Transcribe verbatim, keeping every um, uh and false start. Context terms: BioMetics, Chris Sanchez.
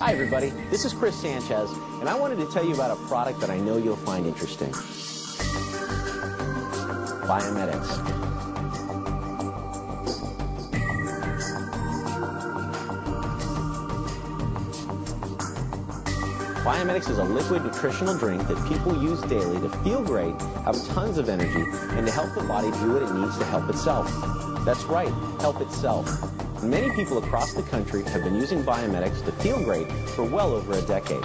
Hi everybody, this is Chris Sanchez, and I wanted to tell you about a product that I know you'll find interesting. BioMetics. BioMetics is a liquid nutritional drink that people use daily to feel great, have tons of energy, and to help the body do what it needs to help itself. That's right, help itself. Many people across the country have been using BioMetics to feel great for well over a decade.